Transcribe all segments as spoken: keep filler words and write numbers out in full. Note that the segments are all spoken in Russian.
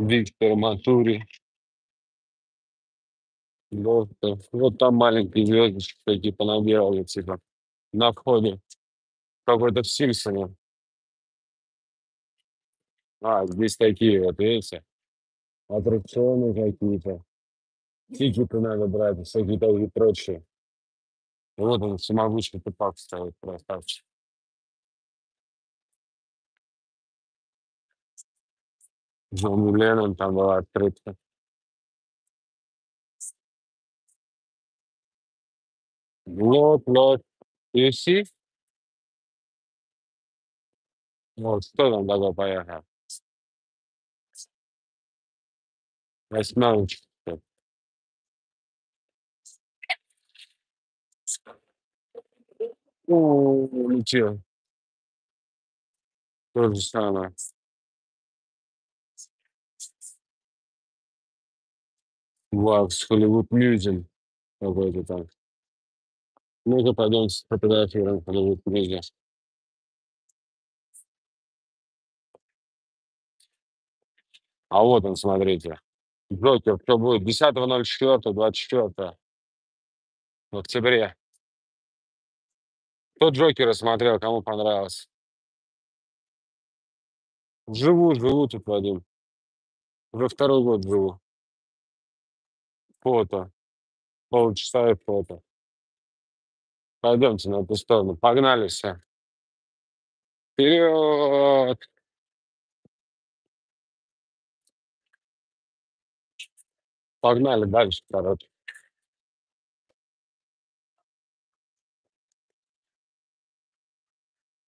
Виктор Матури, Доктор. Вот там маленькие звездочки такие понаделали, типа, на входе. Какой-то в Симпсоне. А, здесь такие вот, видите, аттракционы какие-то. Тикеты надо брать, и всякие такие прочие. Вот он, самовучка тупак стоит, красавчик. Джон Леннон там была открытка. Look, look, you see? Вот, кто там такой поехал? Восьмерочка. О, улетел. То же самое. Вау, с Голливуд Мьюзиэм какой-то там. Ну-ка, пойдем с Попеда Фиром Голливуд Мьюзиэм. А вот он, смотрите. Джокер, кто будет? десятого ноль четвёртого, двадцать четвёртого в октябре. Кто Джокера смотрел, кому понравилось? Живу, живу тут, Вадим. Уже второй год живу. Фото. Полчаса и фото. Пойдемте на эту сторону. Погнали все. Вперед! Погнали дальше, короче.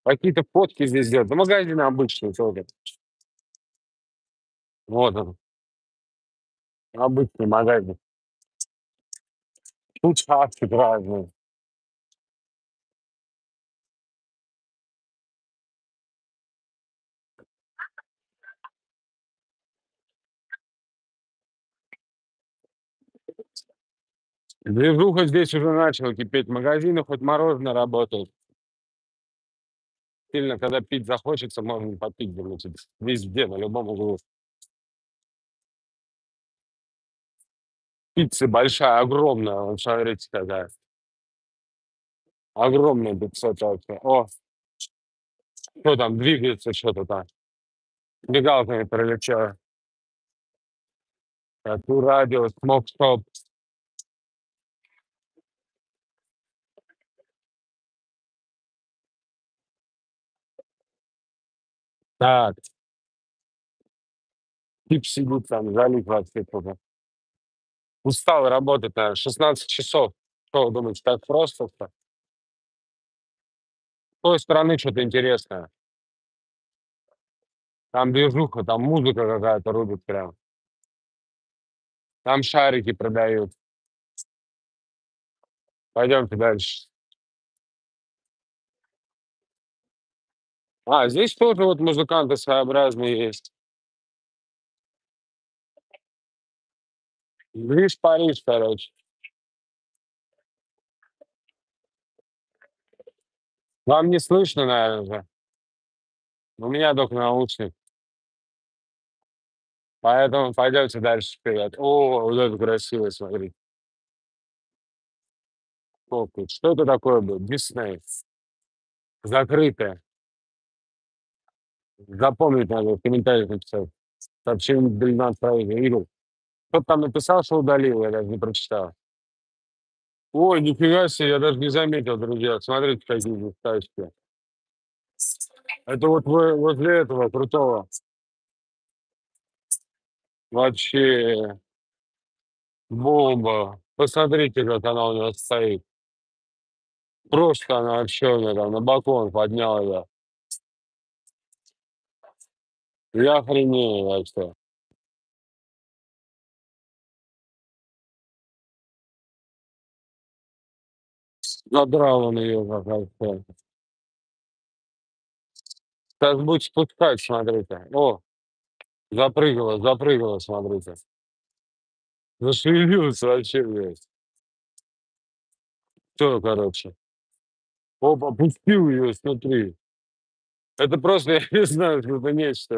Какие-то фотки здесь делают. Да магазины обычные только. Вот он. Обычный магазин. Тут шапки разные. Движуха здесь уже начала кипеть. Магазины хоть мороженое работают. Сильно, когда пить захочется, можно попить, думаете, везде, на любом углу. Пицца большая, огромная, вот смотрите, какая. Огромная пицца такая. О, что там, двигается что-то там. Мигалками пролетела. Тату радио, смок-стоп. Так. Тип сидит там, залит вообще только. Устал работать, наверное, шестнадцать часов. Что вы думаете, так просто-то? С той стороны что-то интересное. Там движуха, там музыка какая-то рубит прям. Там шарики продают. Пойдемте дальше. А, здесь тоже вот музыканты своеобразные есть. Ближ Париж, короче. Вам не слышно, наверное, же. У меня только наушник. Поэтому пойдемте дальше вперед. О, вот это красиво, смотри. Что это такое было? Дисней. Закрытое. Запомнить надо, в комментариях написать. Сообщение длина отправления. Кто-то там написал, что удалил, я даже не прочитал. Ой, нифига себе, я даже не заметил, друзья. Смотрите, какие здесь тачки. Это вот возле этого крутого. Вообще бомба. Посмотрите, как она у нас стоит. Просто она вообще у меня там на балкон подняла ее. Я охренею вообще. Задрал он ее как-то. Сейчас будет спускать, смотрите. О, запрыгала, запрыгала, смотрите. Зашевелилась вообще, блядь. Все, короче. Оп, опустил ее снутри. Это просто, я не знаю, что это нечто.